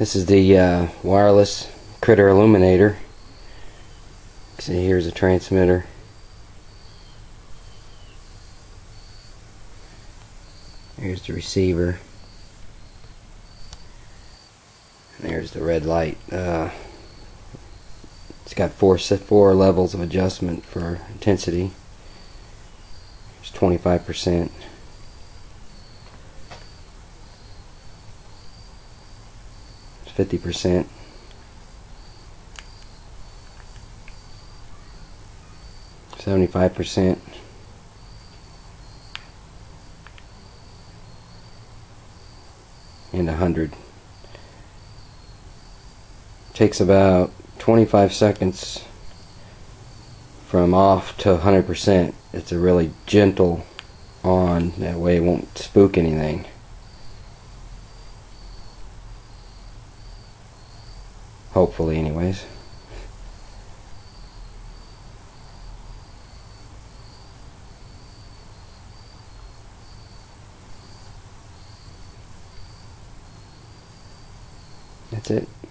This is the wireless critter illuminator. See, here's a transmitter. Here's the receiver. And there's the red light. It's got four levels of adjustment for intensity. It's 25%. It's 50%. It's 75%. And 100. Takes about 25 seconds from off to 100%. It's a really gentle on, that way it won't spook anything. Hopefully anyways. That's it.